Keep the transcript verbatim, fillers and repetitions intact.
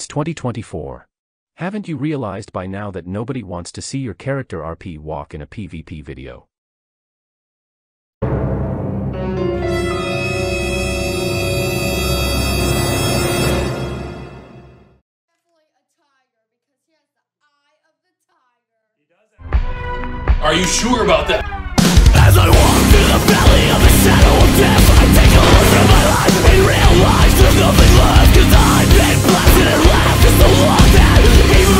It's twenty twenty-four. Haven't you realized by now that nobody wants to see your character R P walk in a PvP video? Are you sure about that? As I walk through the valley of the shadow of death, I take a look at my life. In real life, there's nothing left, 'cause I've been blasted and left. It's so long that even